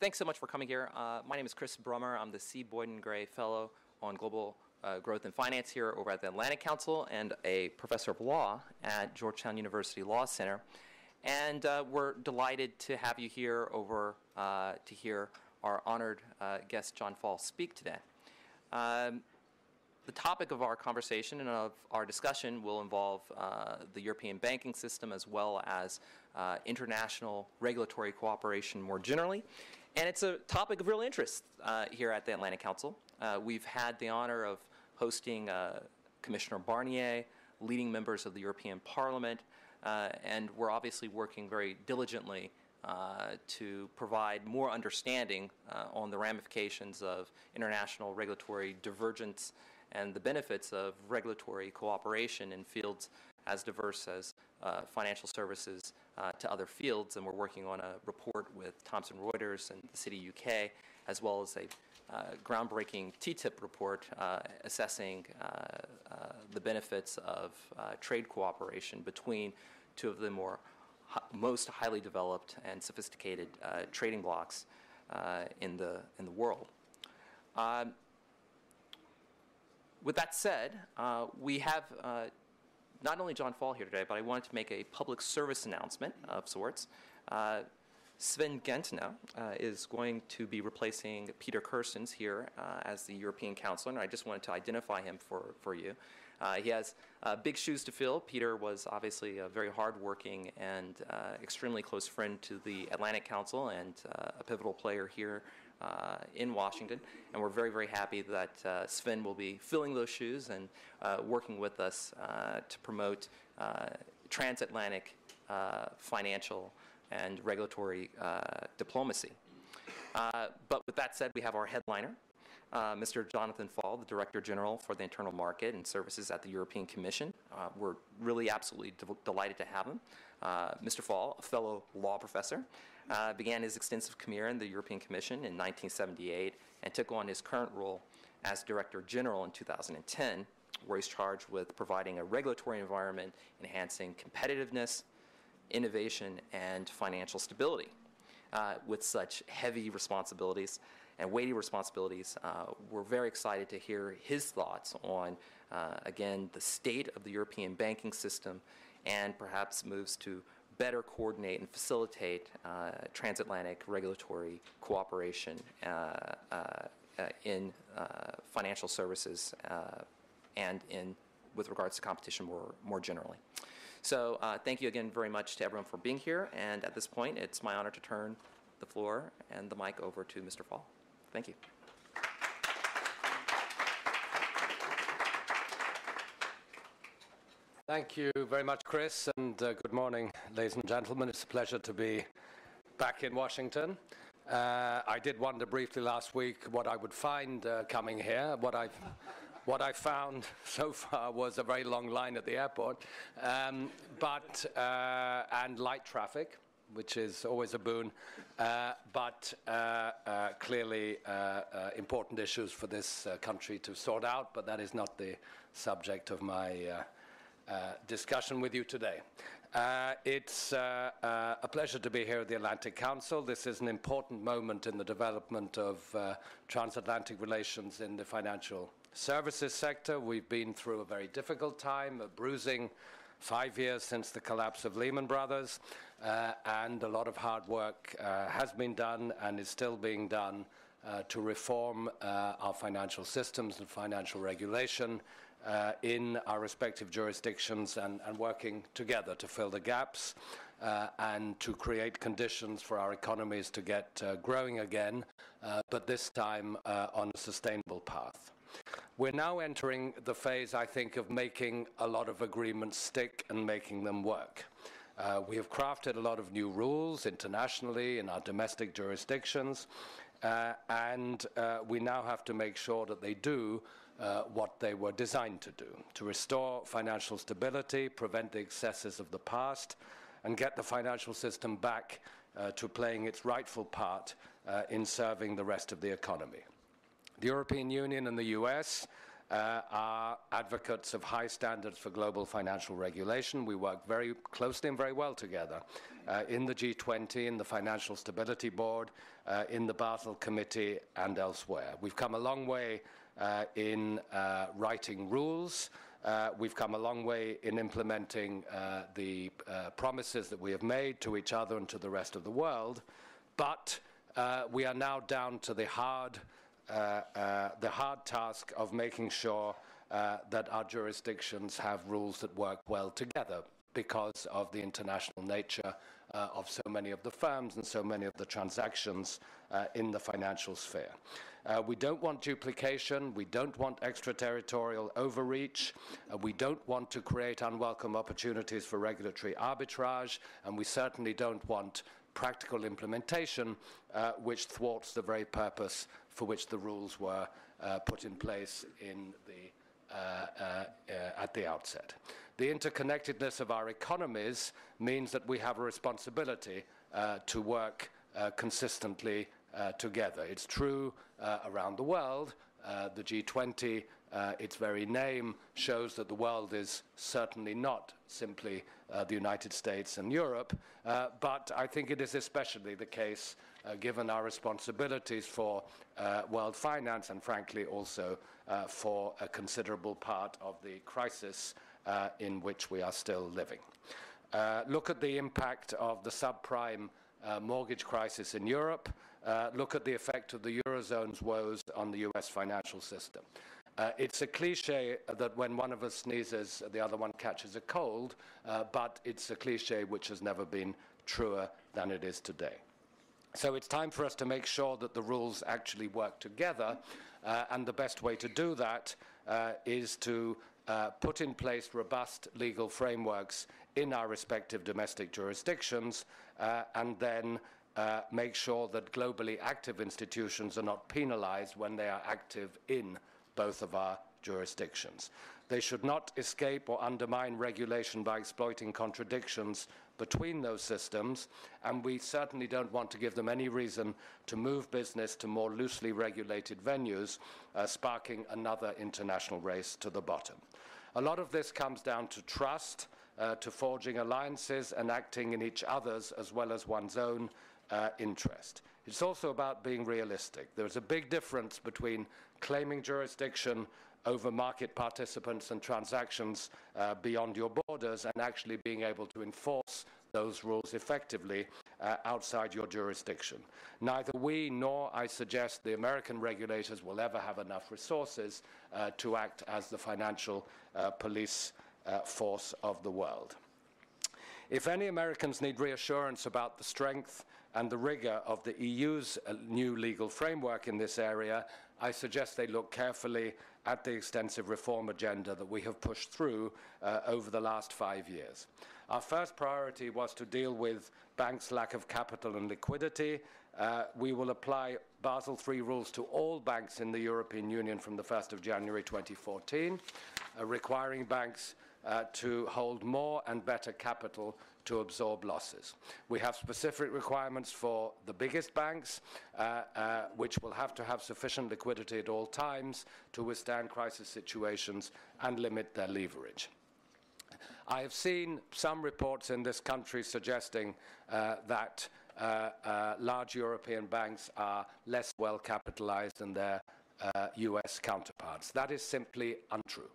Thanks so much for coming here. My name is Chris Brummer. I'm the C. Boyden Gray Fellow on Global Growth and Finance here over at the Atlantic Council and a professor of law at Georgetown University Law Center. And we're delighted to have you here over to hear our honored guest, Jonathan Faull, speak today. The topic of our conversation and of our discussion will involve the European banking system as well as international regulatory cooperation more generally. And it's a topic of real interest here at the Atlantic Council. We've had the honor of hosting Commissioner Barnier, leading members of the European Parliament, and we're obviously working very diligently to provide more understanding on the ramifications of international regulatory divergence and the benefits of regulatory cooperation in fields as diverse as financial services to other fields. And we're working on a report with Thomson Reuters and the City UK, as well as a groundbreaking TTIP report assessing the benefits of trade cooperation between two of the most highly developed and sophisticated trading blocks in the world. With that said, we have not only Jonathan Faull here today, but I wanted to make a public service announcement of sorts. Sven Gentner is going to be replacing Peter Kirstens here as the European Council, and I just wanted to identify him for you. He has big shoes to fill. Peter was obviously a very hardworking and extremely close friend to the Atlantic Council and a pivotal player here in Washington, and we're very, very happy that Sven will be filling those shoes and working with us to promote transatlantic financial and regulatory diplomacy. But with that said, we have our headliner, Mr. Jonathan Faull, the Director General for the Internal Market and Services at the European Commission. We're really absolutely delighted to have him. Mr. Faull, a fellow law professor, began his extensive career in the European Commission in 1978 and took on his current role as Director General in 2010, where he's charged with providing a regulatory environment enhancing competitiveness, innovation, and financial stability. With such heavy responsibilities and weighty responsibilities, we're very excited to hear his thoughts on, again, the state of the European banking system and perhaps moves to better coordinate and facilitate transatlantic regulatory cooperation in financial services and in with regards to competition more generally. So thank you again very much to everyone for being here. And at this point, it's my honor to turn the floor and the mic over to Mr. Faull. Thank you. Thank you very much, Chris, and good morning, ladies and gentlemen. It's a pleasure to be back in Washington. I did wonder briefly last week what I would find coming here. What I found so far was a very long line at the airport, and light traffic, which is always a boon, but clearly important issues for this country to sort out, but that is not the subject of my discussion with you today. It's a pleasure to be here at the Atlantic Council. This is an important moment in the development of transatlantic relations in the financial services sector. We've been through a very difficult time, a bruising 5 years since the collapse of Lehman Brothers, and a lot of hard work has been done and is still being done to reform our financial systems and financial regulation in our respective jurisdictions and working together to fill the gaps and to create conditions for our economies to get growing again, but this time on a sustainable path. We're now entering the phase, I think, of making a lot of agreements stick and making them work. We have crafted a lot of new rules internationally in our domestic jurisdictions, and we now have to make sure that they do what they were designed to do, to restore financial stability, prevent the excesses of the past, and get the financial system back to playing its rightful part in serving the rest of the economy. The European Union and the US are advocates of high standards for global financial regulation. We work very closely and very well together in the G20, in the Financial Stability Board, in the Basel Committee, and elsewhere. We've come a long way in writing rules. We've come a long way in implementing the promises that we have made to each other and to the rest of the world. But we are now down to the hard task of making sure that our jurisdictions have rules that work well together, because of the international nature of so many of the firms and so many of the transactions in the financial sphere. We don't want duplication. We don't want extraterritorial overreach. We don't want to create unwelcome opportunities for regulatory arbitrage, and we certainly don't want practical implementation which thwarts the very purpose for which the rules were put in place in the at the outset. The interconnectedness of our economies means that we have a responsibility to work consistently together. It's true around the world. The G20, its very name, shows that the world is certainly not simply the United States and Europe, but I think it is especially the case given our responsibilities for world finance and, frankly, also for a considerable part of the crisis in which we are still living. Look at the impact of the subprime mortgage crisis in Europe. Look at the effect of the Eurozone's woes on the US financial system. It's a cliche that when one of us sneezes, the other one catches a cold, but it's a cliche which has never been truer than it is today. So it's time for us to make sure that the rules actually work together, and the best way to do that is to put in place robust legal frameworks in our respective domestic jurisdictions, and then make sure that globally active institutions are not penalized when they are active in both of our jurisdictions. They should not escape or undermine regulation by exploiting contradictions between those systems, and we certainly don't want to give them any reason to move business to more loosely regulated venues, sparking another international race to the bottom. A lot of this comes down to trust, to forging alliances and acting in each other's as well as one's own interest. It's also about being realistic. There's a big difference between claiming jurisdiction over market participants and transactions beyond your borders and actually being able to enforce those rules effectively outside your jurisdiction. Neither we nor, I suggest, the American regulators will ever have enough resources to act as the financial police force of the world. If any Americans need reassurance about the strength and the rigor of the EU's new legal framework in this area, I suggest they look carefully at the extensive reform agenda that we have pushed through over the last 5 years. Our first priority was to deal with banks' lack of capital and liquidity. We will apply Basel III rules to all banks in the European Union from the 1st of January 2014, requiring banks to hold more and better capital to absorb losses. We have specific requirements for the biggest banks, which will have to have sufficient liquidity at all times to withstand crisis situations and limit their leverage. I have seen some reports in this country suggesting that large European banks are less well capitalized than their US counterparts. That is simply untrue.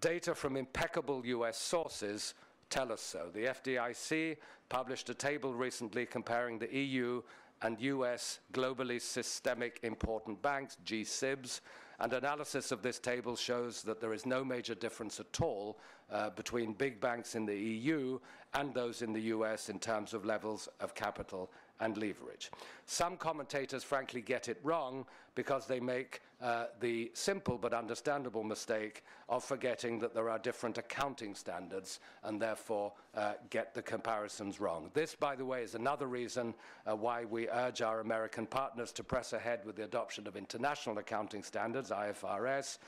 Data from impeccable US sources tell us so. The FDIC published a table recently comparing the EU and US globally systemic important banks, GSIBs. An analysis of this table shows that there is no major difference at all between big banks in the EU and those in the US in terms of levels of capital and leverage. Some commentators frankly get it wrong because they make the simple but understandable mistake of forgetting that there are different accounting standards and therefore get the comparisons wrong. This, by the way, is another reason why we urge our American partners to press ahead with the adoption of international accounting standards, IFRS,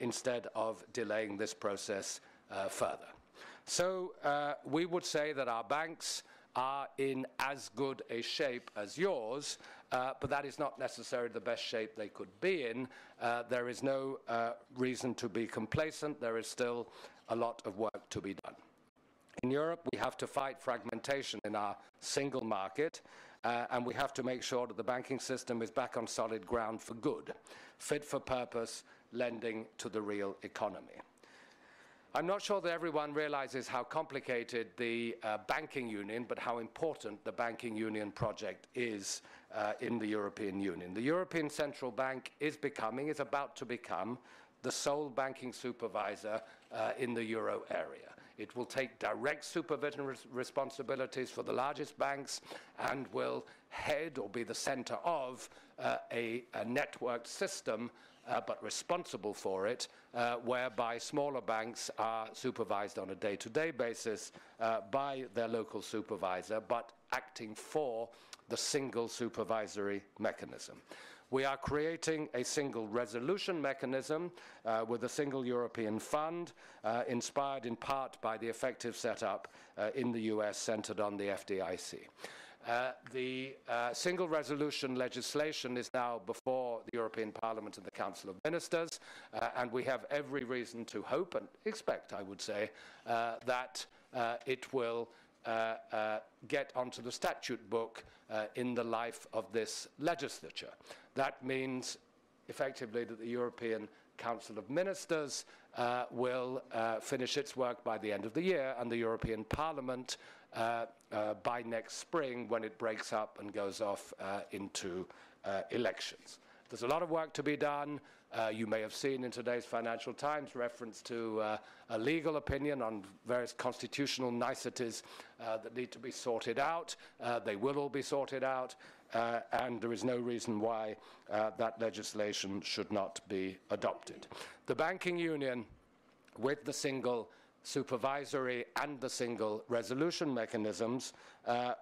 instead of delaying this process further. So we would say that our banks are in as good a shape as yours, but that is not necessarily the best shape they could be in. There is no reason to be complacent. There is still a lot of work to be done. In Europe, we have to fight fragmentation in our single market, and we have to make sure that the banking system is back on solid ground for good, fit for purpose, lending to the real economy. I'm not sure that everyone realizes how complicated the banking union, but how important the banking union project is in the European Union. The European Central Bank is about to become, the sole banking supervisor in the euro area. It will take direct supervision responsibilities for the largest banks and will head or be the center of a networked system, but responsible for it, whereby smaller banks are supervised on a day-to-day basis by their local supervisor, but acting for the single supervisory mechanism. We are creating a single resolution mechanism with a single European fund, inspired in part by the effective setup in the US centered on the FDIC. The single resolution legislation is now before the European Parliament and the Council of Ministers, and we have every reason to hope and expect, I would say, that it will get onto the statute book in the life of this legislature. That means effectively that the European Council of Ministers will finish its work by the end of the year, and the European Parliament by next spring, when it breaks up and goes off into elections. There's a lot of work to be done. You may have seen in today's Financial Times reference to a legal opinion on various constitutional niceties that need to be sorted out. They will all be sorted out, and there is no reason why that legislation should not be adopted. The banking union, with the single supervisory and the single resolution mechanisms,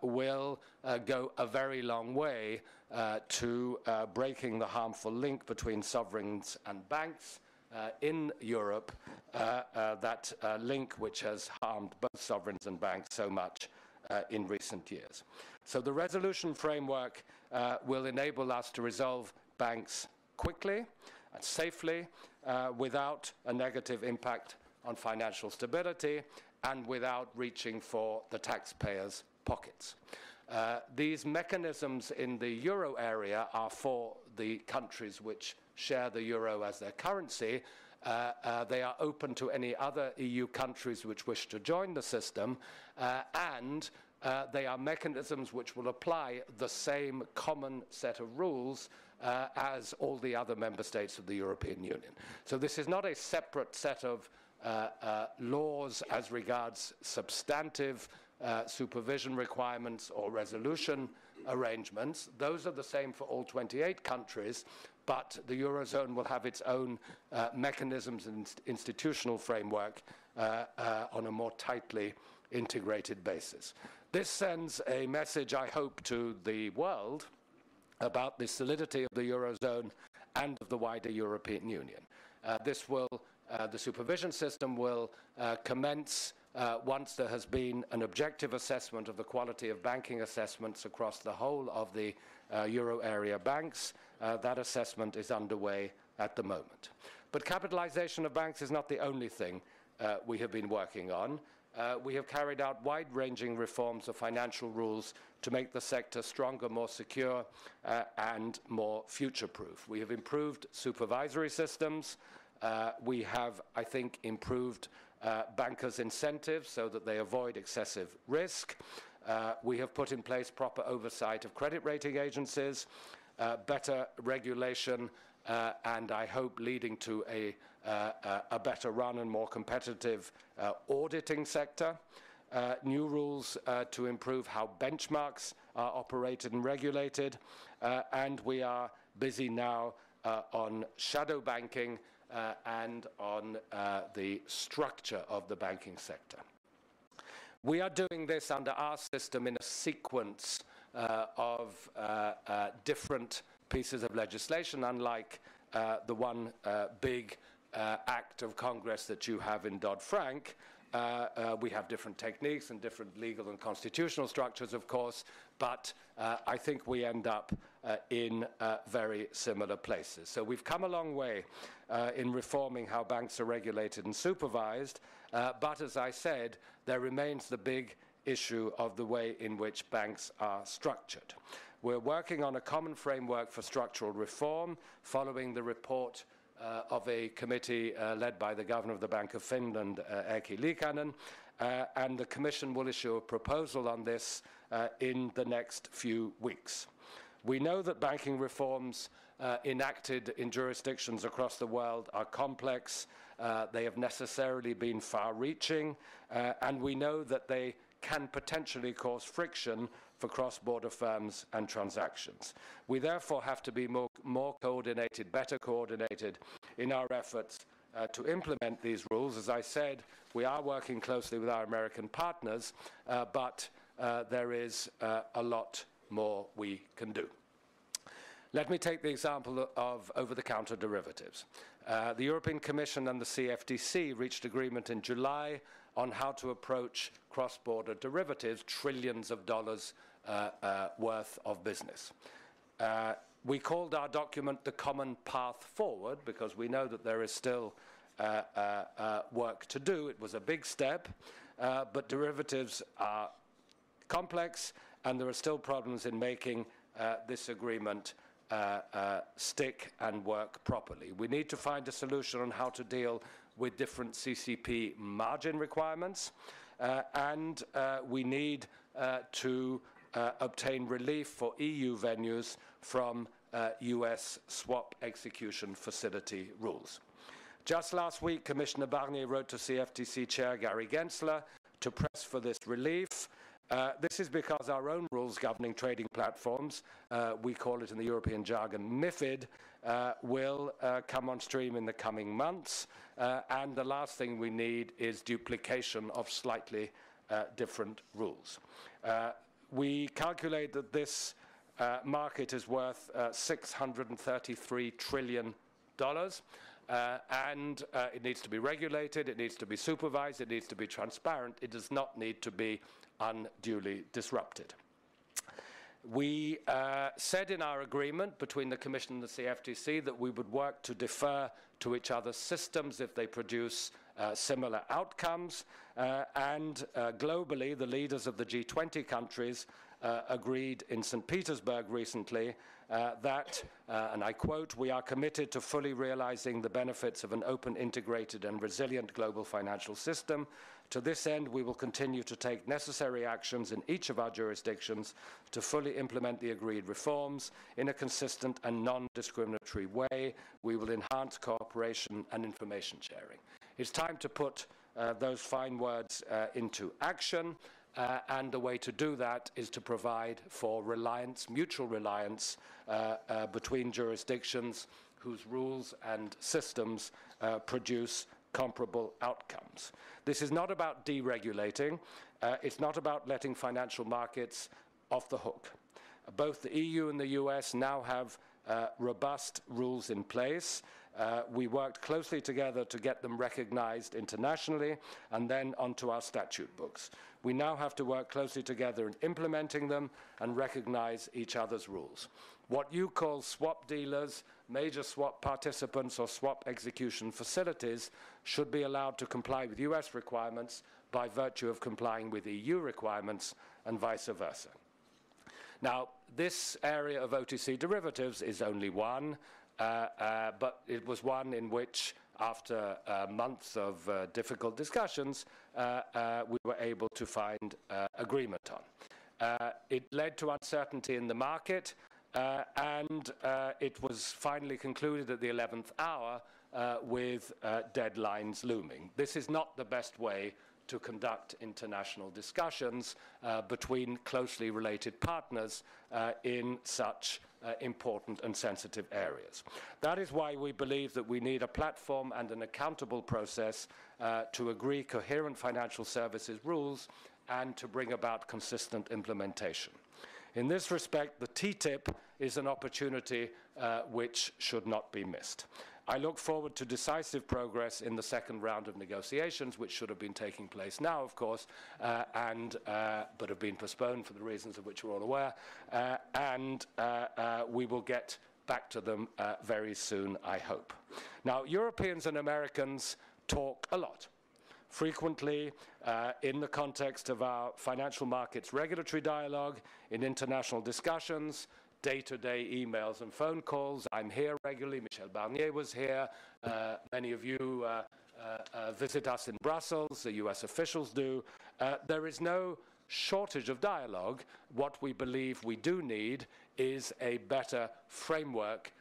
will go a very long way to breaking the harmful link between sovereigns and banks in Europe, that link which has harmed both sovereigns and banks so much in recent years. So the resolution framework will enable us to resolve banks quickly and safely, without a negative impact on financial stability and without reaching for the taxpayers' pockets. These mechanisms in the euro area are for the countries which share the euro as their currency. They are open to any other EU countries which wish to join the system, and they are mechanisms which will apply the same common set of rules as all the other member states of the European Union. So this is not a separate set of laws as regards substantive supervision requirements or resolution arrangements. Those are the same for all 28 countries, but the Eurozone will have its own mechanisms and institutional framework on a more tightly integrated basis. This sends a message, I hope, to the world about the solidity of the Eurozone and of the wider European Union. The supervision system will commence once there has been an objective assessment of the quality of banking assessments across the whole of the euro area banks. That assessment is underway at the moment. But capitalization of banks is not the only thing we have been working on. We have carried out wide-ranging reforms of financial rules to make the sector stronger, more secure, and more future-proof. We have improved supervisory systems. We have, I think, improved bankers' incentives so that they avoid excessive risk. We have put in place proper oversight of credit rating agencies, better regulation, and I hope leading to a better run and more competitive auditing sector. New rules to improve how benchmarks are operated and regulated, and we are busy now on shadow banking and on the structure of the banking sector. We are doing this under our system in a sequence of different pieces of legislation, unlike the one big act of Congress that you have in Dodd-Frank. We have different techniques and different legal and constitutional structures, of course, but I think we end up in very similar places. So we've come a long way in reforming how banks are regulated and supervised, but as I said, there remains the big issue of the way in which banks are structured. We're working on a common framework for structural reform following the report of a committee led by the Governor of the Bank of Finland, Erkki Liikanen, and the Commission will issue a proposal on this in the next few weeks. We know that banking reforms enacted in jurisdictions across the world are complex, they have necessarily been far-reaching, and we know that they can potentially cause friction for cross-border firms and transactions. We therefore have to be more coordinated, better coordinated in our efforts to implement these rules. As I said, we are working closely with our American partners, but there is a lot more we can do. Let me take the example of over-the-counter derivatives. The European Commission and the CFTC reached agreement in July on how to approach cross-border derivatives, trillions of dollars worth of business. We called our document the Common Path Forward because we know that there is still work to do. It was a big step, but derivatives are complex and there are still problems in making this agreement stick and work properly. We need to find a solution on how to deal with different CCP margin requirements, and we need to obtain relief for EU venues from US swap execution facility rules. Just last week, Commissioner Barnier wrote to CFTC Chair Gary Gensler to press for this relief. This is because our own rules governing trading platforms, we call it in the European jargon MiFID, will come on stream in the coming months, and the last thing we need is duplication of slightly different rules. We calculate that this market is worth $633 trillion. And it needs to be regulated, it needs to be supervised, it needs to be transparent, it does not need to be unduly disrupted. We said in our agreement between the Commission and the CFTC that we would work to defer to each other's systems if they produce similar outcomes, and globally the leaders of the G20 countries agreed in St. Petersburg recently that, and I quote, "we are committed to fully realizing the benefits of an open, integrated and resilient global financial system. To this end, we will continue to take necessary actions in each of our jurisdictions to fully implement the agreed reforms in a consistent and non-discriminatory way. We will enhance cooperation and information sharing." It's time to put those fine words into action. And the way to do that is to provide for reliance, mutual reliance between jurisdictions whose rules and systems produce comparable outcomes. This is not about deregulating. It's not about letting financial markets off the hook. Both the EU and the US now have robust rules in place. We worked closely together to get them recognized internationally and then onto our statute books. We now have to work closely together in implementing them and recognize each other's rules. What you call swap dealers, major swap participants or swap execution facilities should be allowed to comply with US requirements by virtue of complying with EU requirements and vice versa. Now, this area of OTC derivatives is only one, but it was one in which, after months of difficult discussions, we were able to find agreement on. It led to uncertainty in the market, and it was finally concluded at the 11th hour with deadlines looming. This is not the best way to conduct international discussions between closely related partners in such important and sensitive areas. That is why we believe that we need a platform and an accountable process to agree coherent financial services rules and to bring about consistent implementation. In this respect, the TTIP is an opportunity which should not be missed. I look forward to decisive progress in the second round of negotiations, which should have been taking place now, of course, but have been postponed for the reasons of which we're all aware, we will get back to them very soon, I hope. Now, Europeans and Americans talk a lot. Frequently, in the context of our financial markets regulatory dialogue, in international discussions, day-to-day emails and phone calls. I'm here regularly. Michel Barnier was here. Many of you visit us in Brussels. The US officials do. There is no shortage of dialogue. What we believe we do need is a better framework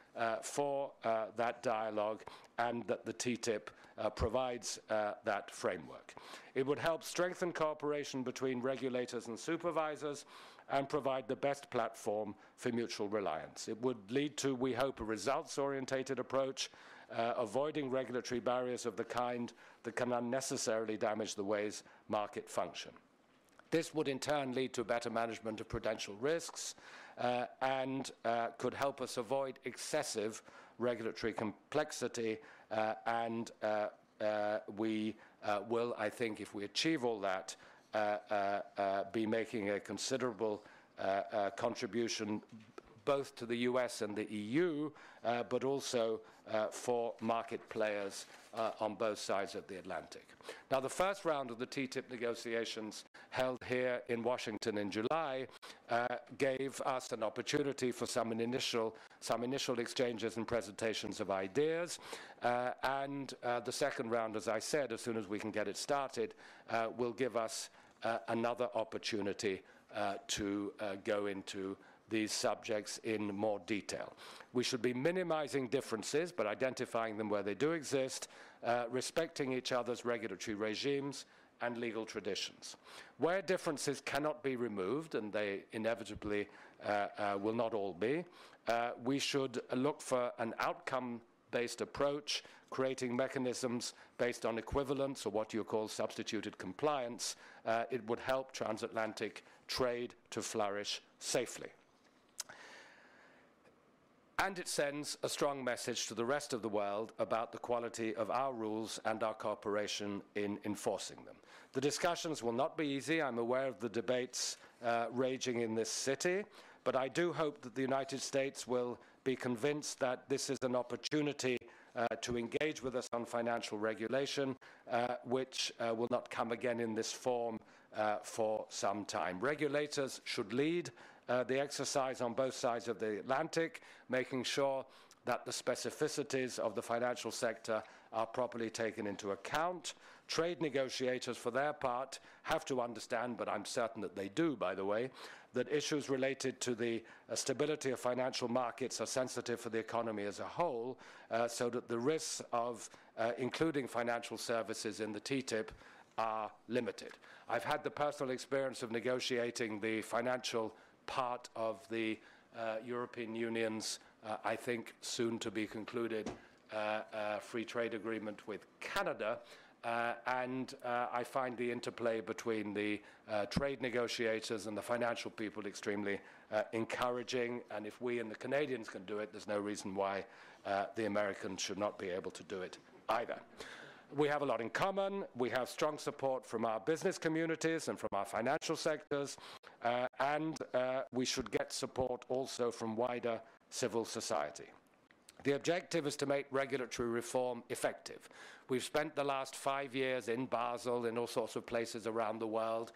for that dialogue, and that the TTIP provides that framework. It would help strengthen cooperation between regulators and supervisors and provide the best platform for mutual reliance. It would lead to, we hope, a results-orientated approach, avoiding regulatory barriers of the kind that can unnecessarily damage the ways market function. This would in turn lead to better management of prudential risks and could help us avoid excessive regulatory complexity. We will, I think, if we achieve all that, be making a considerable contribution both to the US and the EU, but also for market players on both sides of the Atlantic. Now, the first round of the TTIP negotiations held here in Washington in July gave us an opportunity for some initial exchanges and presentations of ideas. The second round, as I said, as soon as we can get it started, will give us another opportunity to go into these subjects in more detail. We should be minimizing differences, but identifying them where they do exist, respecting each other's regulatory regimes and legal traditions. Where differences cannot be removed, and they inevitably will not all be, we should look for an outcome-based approach, creating mechanisms based on equivalence, or what you call substituted compliance. It would help transatlantic trade to flourish safely. And it sends a strong message to the rest of the world about the quality of our rules and our cooperation in enforcing them. The discussions will not be easy. I'm aware of the debates raging in this city, but I do hope that the United States will be convinced that this is an opportunity to engage with us on financial regulation, which will not come again in this form for some time. Regulators should lead the exercise on both sides of the Atlantic, making sure that the specificities of the financial sector are properly taken into account. Trade negotiators, for their part, have to understand, but I'm certain that they do, by the way, that issues related to the stability of financial markets are sensitive for the economy as a whole, so that the risks of including financial services in the TTIP are limited. I've had the personal experience of negotiating the financial part of the European Union's, I think, soon-to-be-concluded free trade agreement with Canada, I find the interplay between the trade negotiators and the financial people extremely encouraging, and if we and the Canadians can do it, there's no reason why the Americans should not be able to do it either. We have a lot in common. We have strong support from our business communities and from our financial sectors, we should get support also from wider civil society. The objective is to make regulatory reform effective. We've spent the last 5 years in Basel, in all sorts of places around the world,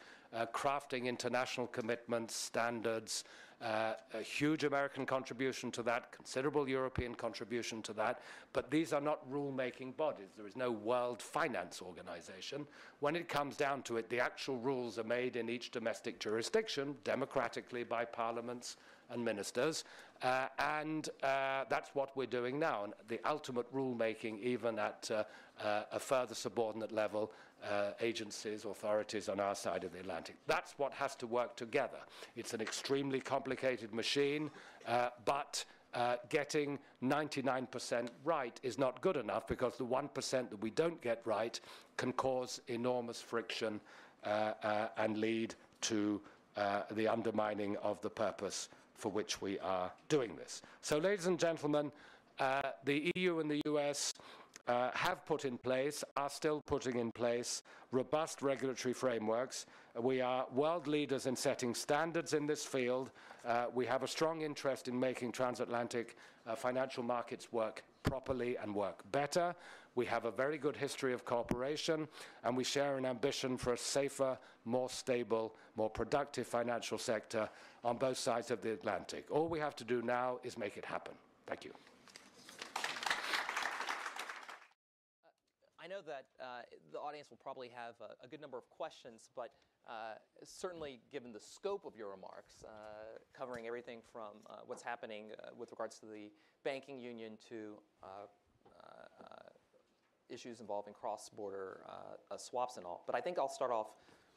crafting international commitments, standards, a huge American contribution to that, considerable European contribution to that, but these are not rule-making bodies. There is no World Finance Organization. When it comes down to it, the actual rules are made in each domestic jurisdiction, democratically by parliaments and ministers, that's what we're doing now. And the ultimate rule-making, even at a further subordinate level, agencies, authorities on our side of the Atlantic. That's what has to work together. It's an extremely complicated machine, but getting 99% right is not good enough, because the 1% that we don't get right can cause enormous friction and lead to the undermining of the purpose for which we are doing this. So, ladies and gentlemen, the EU and the US have put in place, are still putting in place, robust regulatory frameworks. We are world leaders in setting standards in this field. We have a strong interest in making transatlantic financial markets work properly and work better. We have a very good history of cooperation, and we share an ambition for a safer, more stable, more productive financial sector on both sides of the Atlantic. All we have to do now is make it happen. Thank you. I know that the audience will probably have a good number of questions, but certainly given the scope of your remarks, covering everything from what's happening with regards to the banking union to issues involving cross-border swaps and all. But I think I'll start off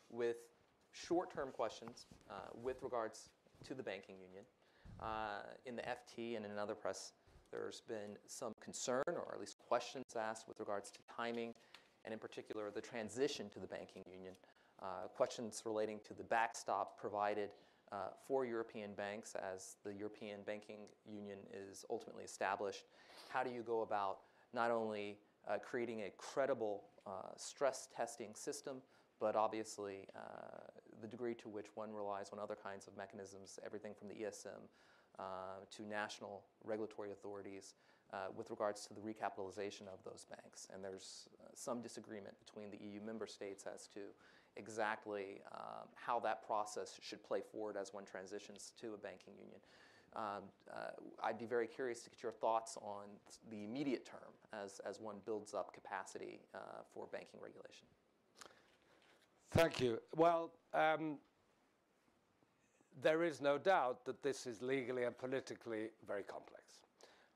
with short-term questions with regards to the banking union. In the FT and in another press, there's been some concern, or at least questions asked, with regards to timing, and in particular, the transition to the banking union. Questions relating to the backstop provided for European banks as the European banking union is ultimately established. How do you go about not only creating a credible stress testing system, but obviously the degree to which one relies on other kinds of mechanisms, everything from the ESM to national regulatory authorities with regards to the recapitalization of those banks. And there's some disagreement between the EU member states as to exactly how that process should play forward as one transitions to a banking union. I'd be very curious to get your thoughts on the immediate term as one builds up capacity for banking regulation. Thank you. Well, there is no doubt that this is legally and politically very complex.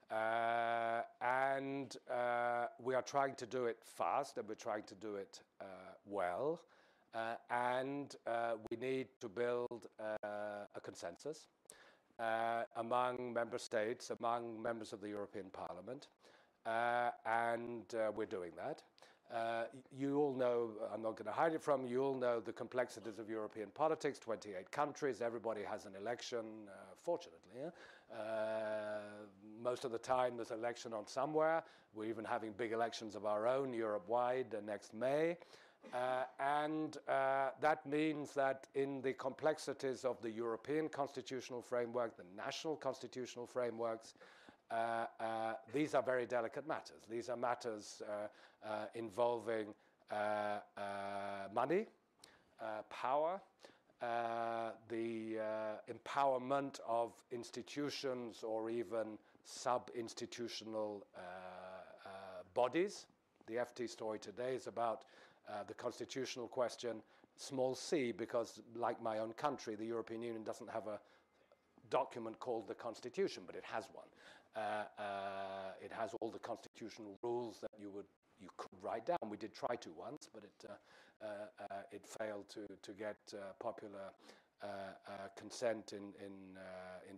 And we are trying to do it fast, and we're trying to do it well. And we need to build a consensus among member states, among members of the European Parliament. And we're doing that. You all know, I'm not going to hide it from you, you all know the complexities of European politics, 28 countries, everybody has an election, fortunately. Most of the time there's an election on somewhere. We're even having big elections of our own, Europe-wide, next May. That means that in the complexities of the European constitutional framework, the national constitutional frameworks, these are very delicate matters. These are matters involving money, power, the empowerment of institutions or even sub-institutional bodies. The FT story today is about the constitutional question, small c, because like my own country, the European Union doesn't have a document called the Constitution, but it has one. It has all the constitutional rules that you could write down. We did try to once, but it failed to get popular consent in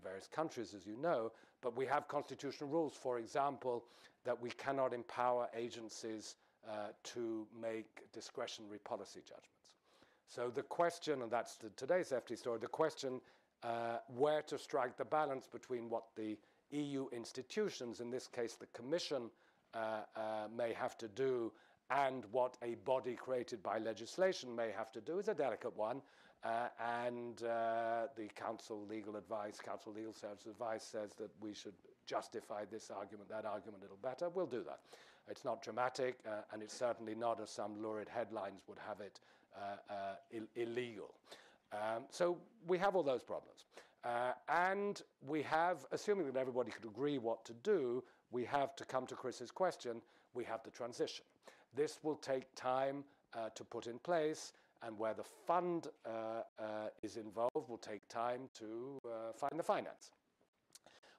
various countries, as you know. But we have constitutional rules, for example, that we cannot empower agencies to make discretionary policy judgments. So the question, and that's today's FT story, the question where to strike the balance between what the EU institutions, in this case the Commission, may have to do and what a body created by legislation may have to do is a delicate one. The Council Legal Service advice says that we should justify this argument, that argument a little better. We'll do that. It's not dramatic, and it's certainly not, as some lurid headlines would have it, illegal. So we have all those problems. And we have, assuming that everybody could agree what to do, we have, to come to Chris's question, we have the transition. This will take time to put in place, and where the fund is involved will take time to find the finance.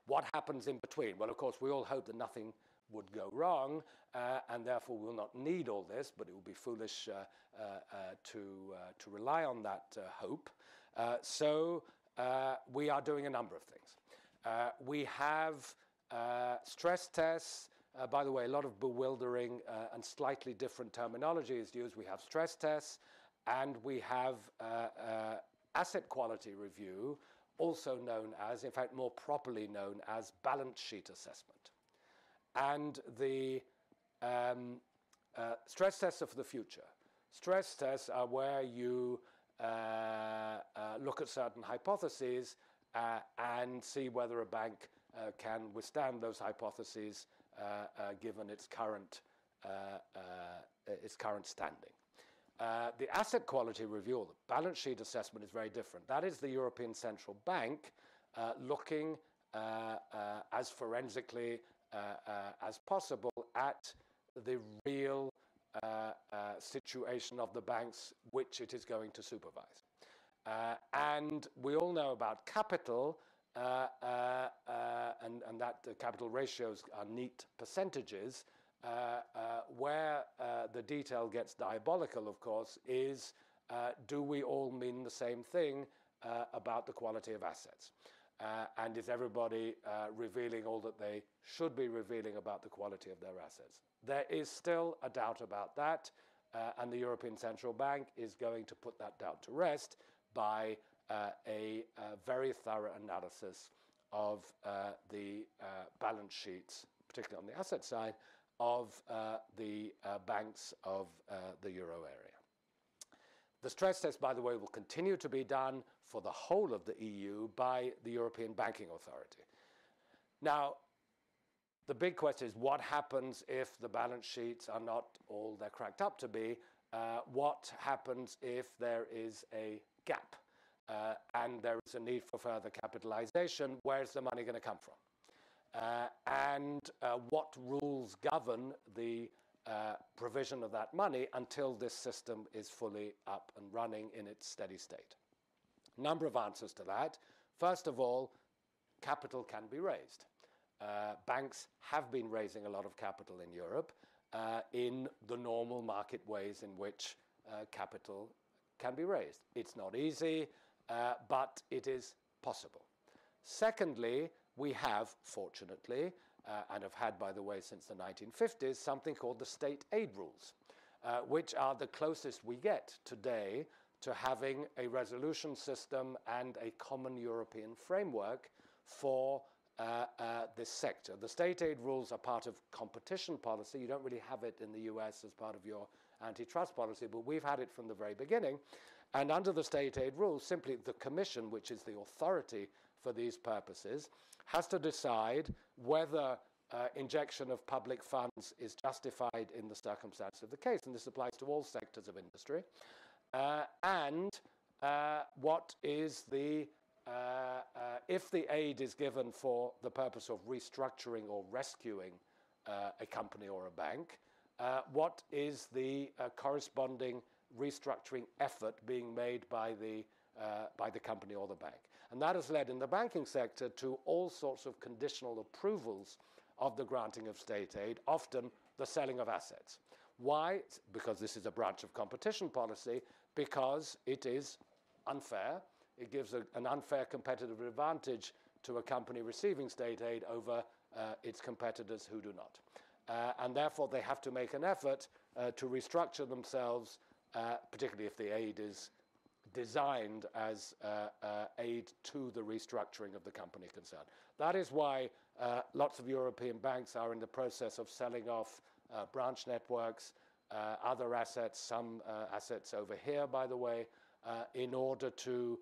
What happens in between? Well, of course, we all hope that nothing would go wrong, and therefore we'll not need all this, but it will be foolish to rely on that hope. So we are doing a number of things. We have stress tests. By the way, a lot of bewildering and slightly different terminology is used. We have stress tests, and we have asset quality review, also known as, in fact, more properly known as balance sheet assessment. and the stress tests of the future. Stress tests are where you look at certain hypotheses and see whether a bank can withstand those hypotheses given its current standing. The asset quality review, the balance sheet assessment, is very different. That is the European Central Bank looking as forensically as possible at the real situation of the banks which it is going to supervise. And we all know about capital, and that the capital ratios are neat percentages. Where the detail gets diabolical, of course, is do we all mean the same thing about the quality of assets? And is everybody revealing all that they should be revealing about the quality of their assets? There is still a doubt about that, and the European Central Bank is going to put that doubt to rest by a very thorough analysis of the balance sheets, particularly on the asset side, of the banks of the euro area. The stress test, by the way, will continue to be done for the whole of the EU by the European Banking Authority. Now, the big question is what happens if the balance sheets are not all they're cracked up to be? What happens if there is a gap and there is a need for further capitalization? Where's the money going to come from? And what rules govern the provision of that money until this system is fully up and running in its steady state? A number of answers to that. First of all, capital can be raised. Banks have been raising a lot of capital in Europe in the normal market ways in which capital can be raised. It's not easy, but it is possible. Secondly, we have, fortunately, and have had, by the way, since the 1950s, something called the state aid rules, which are the closest we get today to having a resolution system and a common European framework for this sector. The state aid rules are part of competition policy. You don't really have it in the US as part of your antitrust policy, but we've had it from the very beginning. And under the state aid rules, simply the Commission, which is the authority for these purposes, has to decide whether injection of public funds is justified in the circumstance of the case. And this applies to all sectors of industry. What is the if the aid is given for the purpose of restructuring or rescuing a company or a bank, what is the corresponding restructuring effort being made by the company or the bank? And that has led in the banking sector to all sorts of conditional approvals of the granting of state aid, often the selling of assets. Why? Because this is a branch of competition policy, because it is unfair. It gives an unfair competitive advantage to a company receiving state aid over its competitors who do not. And therefore, they have to make an effort to restructure themselves, particularly if the aid is designed as aid to the restructuring of the company concerned. That is why lots of European banks are in the process of selling off branch networks, other assets, some assets over here, by the way, in order to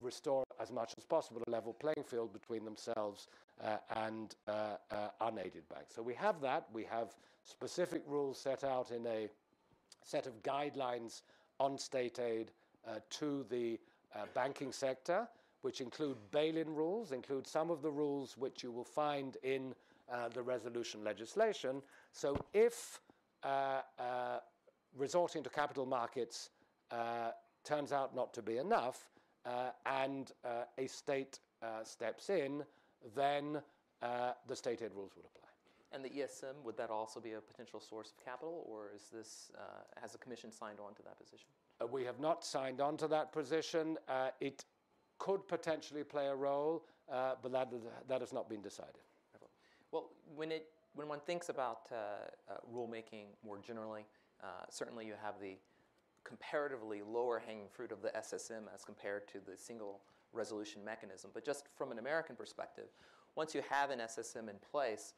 restore as much as possible a level playing field between themselves and unaided banks. So we have that. We have specific rules set out in a set of guidelines on state aid to the banking sector, which include bail-in rules, include some of the rules which you will find in the resolution legislation. So if resorting to capital markets turns out not to be enough, and a state steps in, then the state aid rules would apply. And the ESM, would that also be a potential source of capital, or is this, has the Commission signed on to that position? We have not signed on to that position. It could potentially play a role, but that has not been decided. Well, when one thinks about rulemaking more generally, certainly you have the comparatively lower hanging fruit of the SSM as compared to the single resolution mechanism. But just from an American perspective, once you have an SSM in place,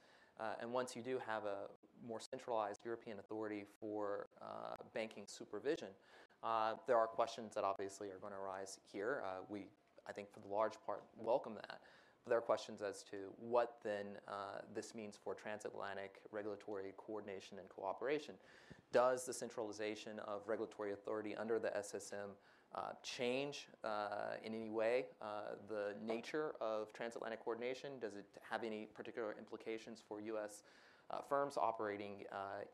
And once you do have a more centralized European authority for banking supervision, there are questions that obviously are going to arise here. We, I think, for the large part, welcome that. But there are questions as to what then this means for transatlantic regulatory coordination and cooperation. Does the centralization of regulatory authority under the SSM change in any way the nature of transatlantic coordination? Does it have any particular implications for U.S. firms operating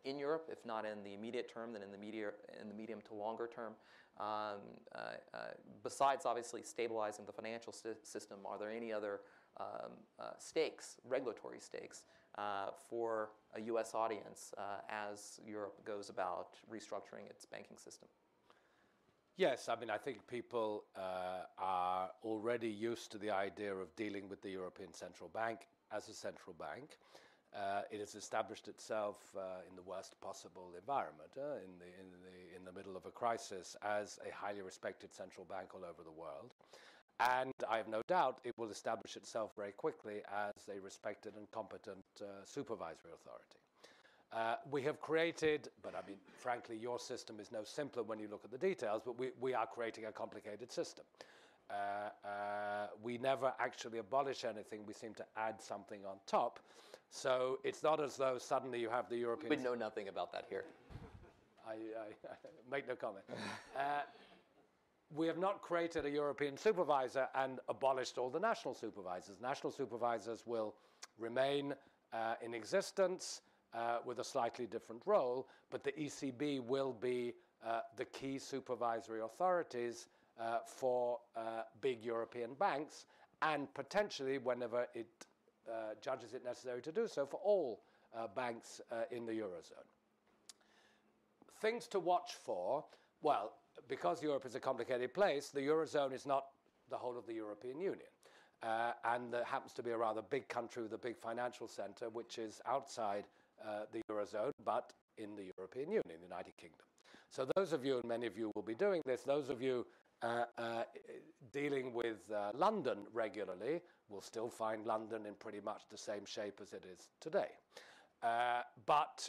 in Europe, if not in the immediate term, then in the medium to longer term? Besides, obviously, stabilizing the financial system, are there any other stakes, regulatory stakes, for a U.S. audience as Europe goes about restructuring its banking system? Yes, I mean, I think people are already used to the idea of dealing with the European Central Bank as a central bank. It has established itself in the worst possible environment, in the middle of a crisis, as a highly respected central bank all over the world. And I have no doubt it will establish itself very quickly as a respected and competent supervisory authority. We have created, but I mean, frankly, your system is no simpler when you look at the details, but we are creating a complicated system. We never actually abolish anything. We seem to add something on top. So it's not as though suddenly you have the European... We know nothing about that here. I make no comment. We have not created a European supervisor and abolished all the national supervisors. National supervisors will remain in existence with a slightly different role, but the ECB will be the key supervisory authorities for big European banks, and potentially, whenever it judges it necessary to do so, for all banks in the Eurozone. Things to watch for. Well, because Europe is a complicated place, the Eurozone is not the whole of the European Union. And there happens to be a rather big country with a big financial centre, which is outside the Eurozone, but in the European Union, the United Kingdom. So those of you, and many of you will be doing this, those of you dealing with London regularly will still find London in pretty much the same shape as it is today. But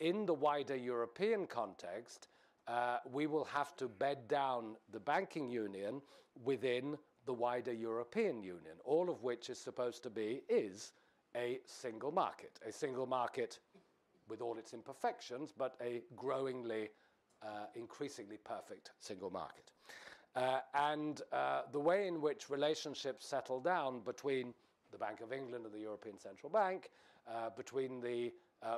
in the wider European context, we will have to bed down the banking union within the wider European Union, all of which is supposed to be, is, a single market with all its imperfections, but a growingly increasingly perfect single market. And the way in which relationships settle down between the Bank of England and the European Central Bank, between the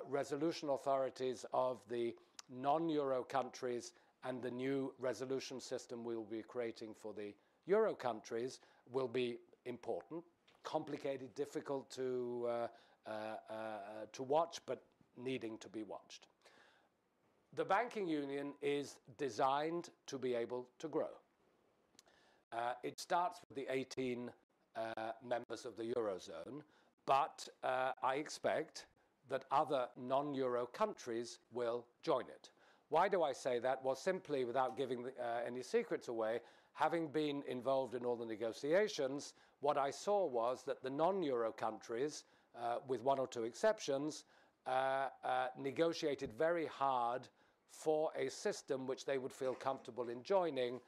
resolution authorities of the non-Euro countries and the new resolution system we will be creating for the Euro countries, will be important, complicated, difficult to watch, but needing to be watched. The banking union is designed to be able to grow. It starts with the 18 members of the Eurozone, but I expect that other non-Euro countries will join it. Why do I say that? Well, simply, without giving any secrets away, having been involved in all the negotiations, what I saw was that the non-Euro countries, with one or two exceptions, negotiated very hard for a system which they would feel comfortable in joining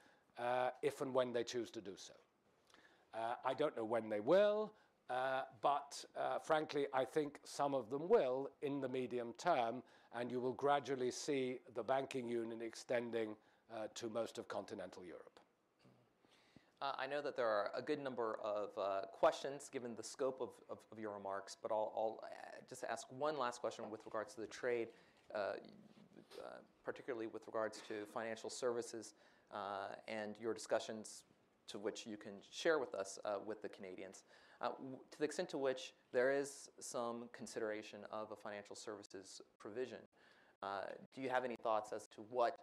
if and when they choose to do so. I don't know when they will, but frankly, I think some of them will in the medium term, and you will gradually see the banking union extending to most of continental Europe. I know that there are a good number of questions, given the scope of your remarks, but I'll just ask one last question with regards to the trade, particularly with regards to financial services and your discussions to which you can share with us with the Canadians. To the extent to which there is some consideration of a financial services provision, do you have any thoughts as to what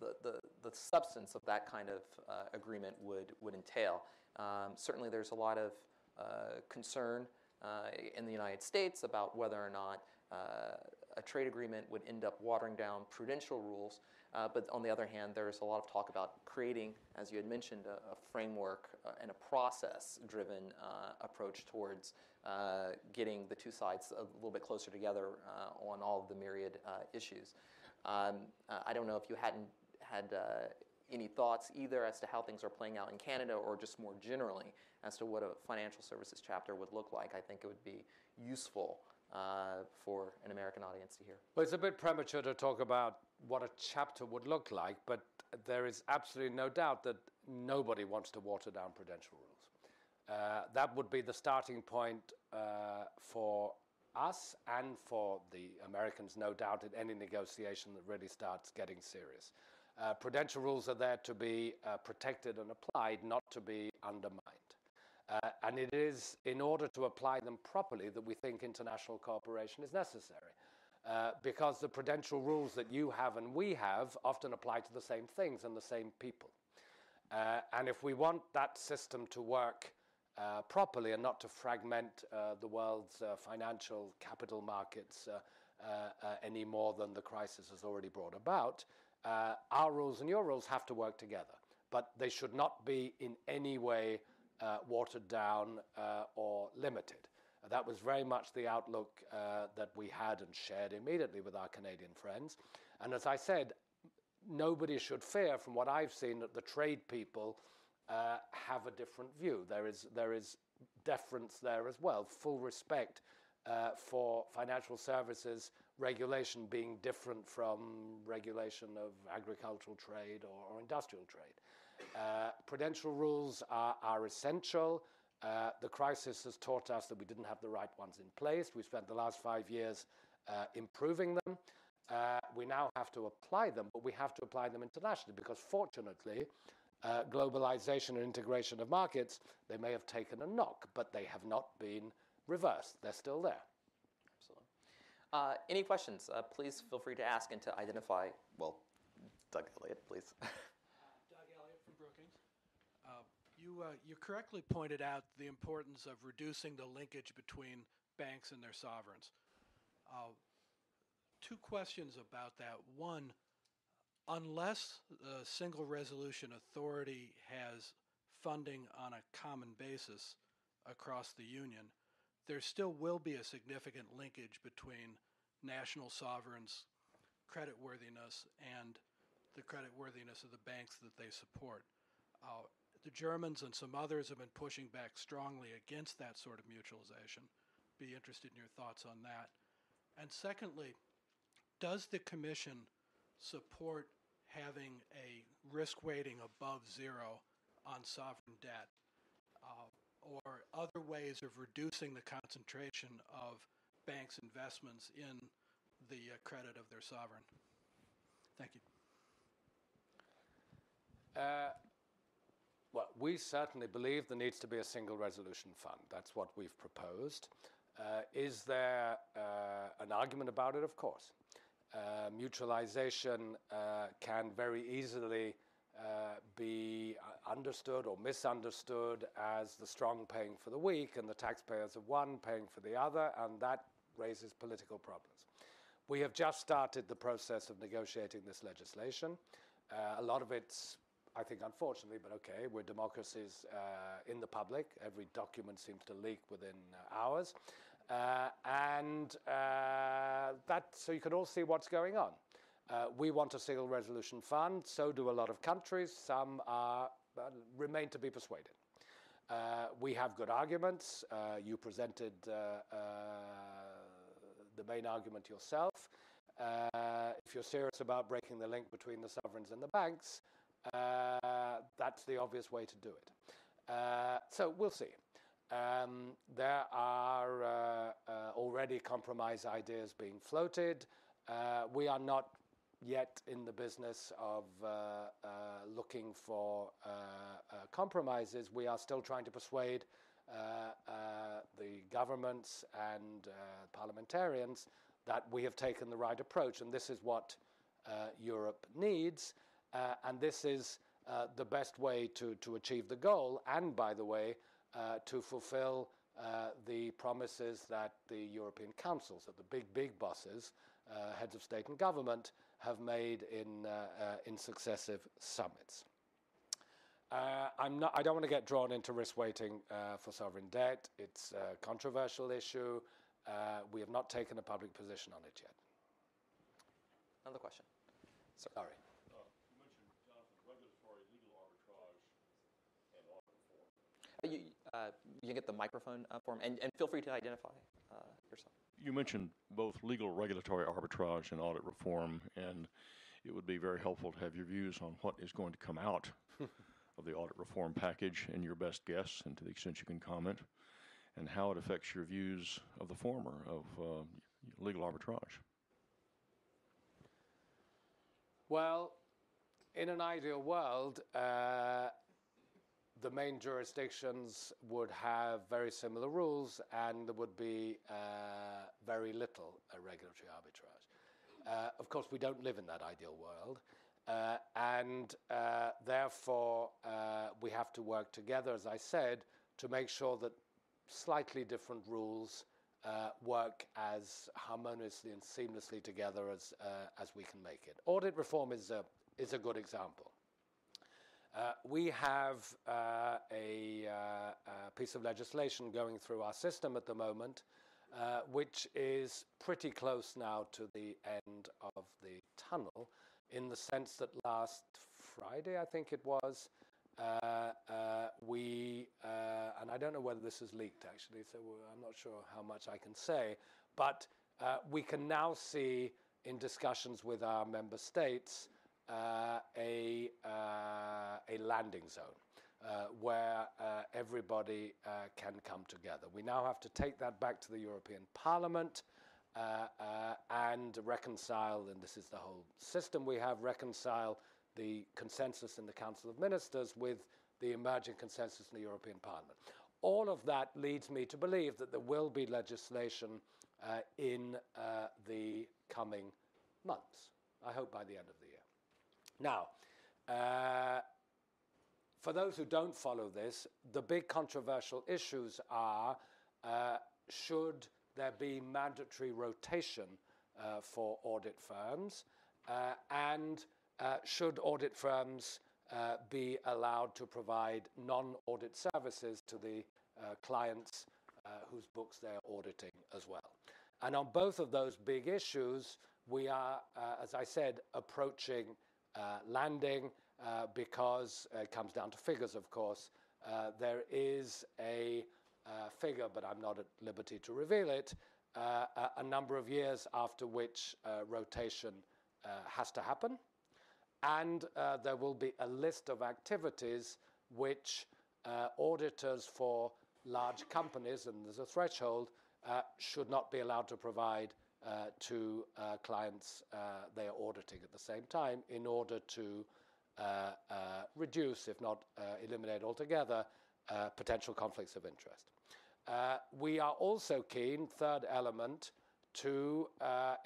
the substance of that kind of agreement would entail? Certainly there's a lot of concern in the United States about whether or not a trade agreement would end up watering down prudential rules. But on the other hand, there's a lot of talk about creating, as you had mentioned, a framework and a process-driven approach towards getting the two sides a little bit closer together on all of the myriad issues. I don't know if you had any thoughts either as to how things are playing out in Canada or just more generally as to what a financial services chapter would look like. I think it would be useful for an American audience to hear. Well, it's a bit premature to talk about what a chapter would look like, but there is absolutely no doubt that nobody wants to water down prudential rules. That would be the starting point for us and for the Americans, no doubt, in any negotiation that really starts getting serious. Prudential rules are there to be protected and applied, not to be undermined. And it is in order to apply them properly that we think international cooperation is necessary. Because the prudential rules that you have and we have often apply to the same things and the same people. And if we want that system to work properly and not to fragment the world's financial capital markets any more than the crisis has already brought about, our rules and your rules have to work together. But they should not be in any way watered down or limited. That was very much the outlook that we had and shared immediately with our Canadian friends. And as I said, nobody should fear from what I've seen that the trade people have a different view. There is deference there as well, full respect for financial services regulation being different from regulation of agricultural trade or industrial trade. Prudential rules are essential. The crisis has taught us that we didn't have the right ones in place. We spent the last 5 years improving them. We now have to apply them, but we have to apply them internationally because fortunately, globalization and integration of markets, they may have taken a knock, but they have not been reversed. They're still there. Absolutely. Any questions? Please feel free to ask and to identify. Well, Doug Elliott, please. Doug Elliott from Brookings. You correctly pointed out the importance of reducing the linkage between banks and their sovereigns. Two questions about that. One, unless the single resolution authority has funding on a common basis across the union, there still will be a significant linkage between national sovereigns' creditworthiness and the creditworthiness of the banks that they support. The Germans and some others have been pushing back strongly against that sort of mutualization. Be interested in your thoughts on that. And secondly, does the Commission support having a risk weighting above zero on sovereign debt or other ways of reducing the concentration of banks' investments in the credit of their sovereign? Thank you. Well, we certainly believe there needs to be a single resolution fund. That's what we've proposed. Is there an argument about it? Of course. Mutualization can very easily be understood or misunderstood as the strong paying for the weak and the taxpayers of one paying for the other, and that raises political problems. We have just started the process of negotiating this legislation. A lot of it's, I think, unfortunately, but okay, we're democracies in the public. Every document seems to leak within hours. So you can all see what's going on. We want a single resolution fund. So do a lot of countries. Some are, remain to be persuaded. We have good arguments. You presented the main argument yourself. If you're serious about breaking the link between the sovereigns and the banks, that's the obvious way to do it. So we'll see. There are already compromise ideas being floated. We are not yet in the business of looking for compromises. We are still trying to persuade the governments and parliamentarians that we have taken the right approach, and this is what Europe needs. And this is the best way to achieve the goal and, by the way, to fulfill the promises that the European councils, that the big bosses heads of state and government have made in successive summits. I don't want to get drawn into risk weighting for sovereign debt. It's a controversial issue. We have not taken a public position on it yet. Another question. Sorry. You mentioned, Jonathan, regulatory legal arbitrage and audit reform. You can get the microphone for him, and feel free to identify yourself. You mentioned both legal regulatory arbitrage and audit reform, and it would be very helpful to have your views on what is going to come out of the audit reform package and your best guess, and to the extent you can comment, and how it affects your views of the former, of legal arbitrage. Well, in an ideal world, the main jurisdictions would have very similar rules and there would be very little regulatory arbitrage. Of course, we don't live in that ideal world. And therefore, we have to work together, as I said, to make sure that slightly different rules work as harmoniously and seamlessly together as we can make it. Audit reform is a good example. We have a piece of legislation going through our system at the moment, which is pretty close now to the end of the tunnel, in the sense that last Friday, I think it was, and I don't know whether this is leaked actually, so I'm not sure how much I can say, but we can now see in discussions with our member states a landing zone where everybody can come together. We now have to take that back to the European Parliament and reconcile, and this is the whole system we have, reconcile the consensus in the Council of Ministers with the emerging consensus in the European Parliament. All of that leads me to believe that there will be legislation in the coming months, I hope by the end of the year. Now, for those who don't follow this, the big controversial issues are, should there be mandatory rotation for audit firms, and should audit firms be allowed to provide non-audit services to the clients whose books they're auditing as well? And on both of those big issues, we are, as I said, approaching landing because it comes down to figures, of course. There is a figure, but I'm not at liberty to reveal it, a number of years after which rotation has to happen. And there will be a list of activities which auditors for large companies, and there's a threshold, should not be allowed to provide to clients they are auditing at the same time, in order to reduce, if not eliminate altogether, potential conflicts of interest. We are also keen, third element, to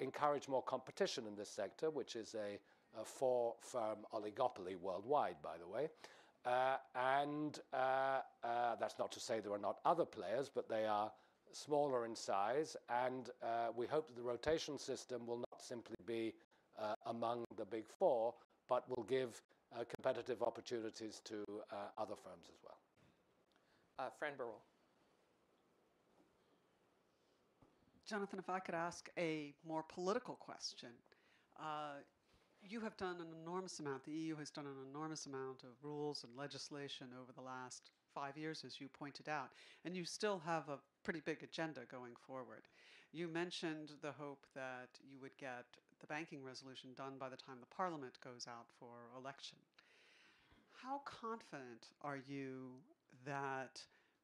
encourage more competition in this sector, which is a four-firm oligopoly worldwide, by the way. And that's not to say there are not other players, but they are smaller in size. And we hope that the rotation system will not simply be among the big four, but will give competitive opportunities to other firms as well. Fran Burwell. Jonathan, if I could ask a more political question. You have done an enormous amount, the EU has done an enormous amount of rules and legislation over the last 5 years, as you pointed out, and you still have a pretty big agenda going forward. You mentioned the hope that you would get the banking resolution done by the time the Parliament goes out for election. How confident are you that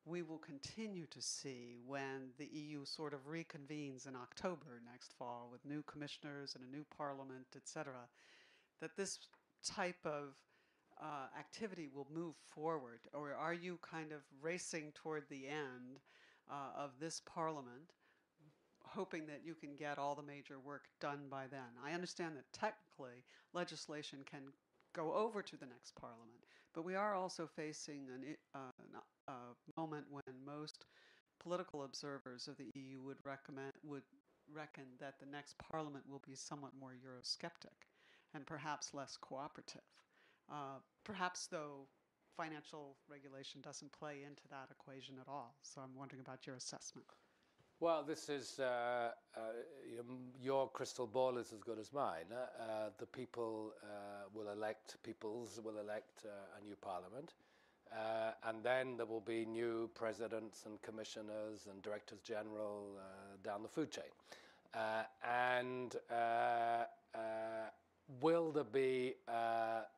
we will continue to see, when the EU sort of reconvenes in October next fall with new commissioners and a new parliament, etc., that this type of activity will move forward? Or are you kind of racing toward the end of this parliament, hoping that you can get all the major work done by then? I understand that technically legislation can go over to the next parliament, but we are also facing a moment when most political observers of the EU would reckon that the next parliament will be somewhat more Eurosceptic and perhaps less cooperative. Perhaps, though, financial regulation doesn't play into that equation at all. So I'm wondering about your assessment. Well, this is your crystal ball is as good as mine. The people will elect, peoples will elect a new parliament. And then there will be new presidents and commissioners and directors general down the food chain. Will there be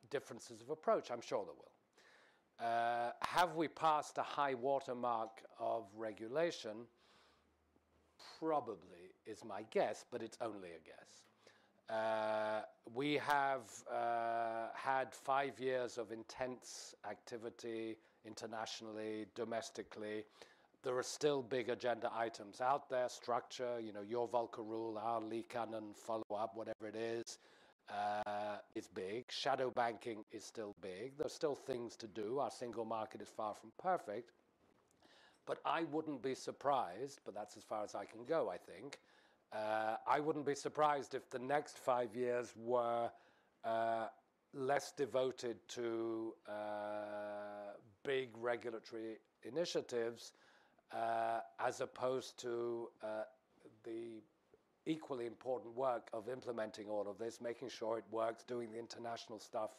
differences of approach? I'm sure there will. Have we passed a high watermark of regulation? Probably is my guess, but it's only a guess. We have had 5 years of intense activity internationally, domestically. There are still big agenda items out there, structure, you know, your Volcker Rule, our Lee Cannon follow-up, whatever it is big. Shadow banking is still big. There are still things to do. Our single market is far from perfect. But I wouldn't be surprised, but that's as far as I can go, I think, I wouldn't be surprised if the next 5 years were less devoted to big regulatory initiatives as opposed to the equally important work of implementing all of this, making sure it works, doing the international stuff